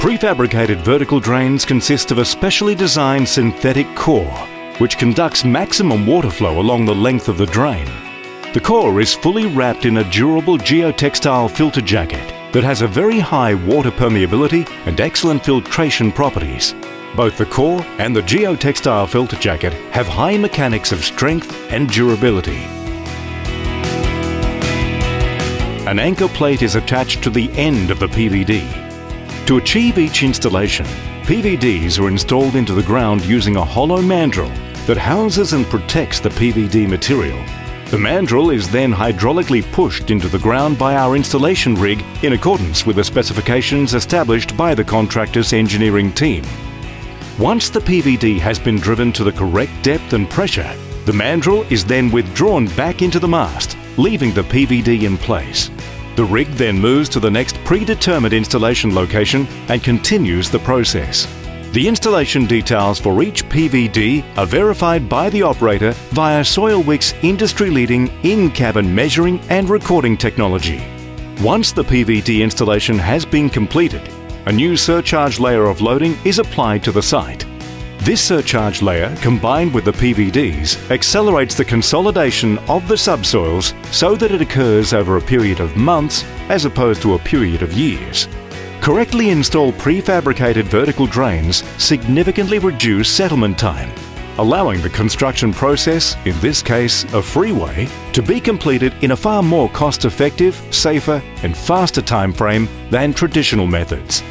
Prefabricated vertical drains consist of a specially designed synthetic core, which conducts maximum water flow along the length of the drain. The core is fully wrapped in a durable geotextile filter jacket that has a very high water permeability and excellent filtration properties. Both the core and the geotextile filter jacket have high mechanics of strength and durability. An anchor plate is attached to the end of the PVD. To achieve each installation, PVDs are installed into the ground using a hollow mandrel that houses and protects the PVD material. The mandrel is then hydraulically pushed into the ground by our installation rig in accordance with the specifications established by the contractor's engineering team. Once the PVD has been driven to the correct depth and pressure, the mandrel is then withdrawn back into the mast, leaving the PVD in place. The rig then moves to the next predetermined installation location and continues the process. The installation details for each PVD are verified by the operator via SoilWicks' industry-leading in-cabin measuring and recording technology. Once the PVD installation has been completed, a new surcharge layer of loading is applied to the site. This surcharge layer, combined with the PVDs, accelerates the consolidation of the subsoils so that it occurs over a period of months as opposed to a period of years. Correctly installed prefabricated vertical drains significantly reduce settlement time, allowing the construction process, in this case a freeway, to be completed in a far more cost-effective, safer and faster time frame than traditional methods.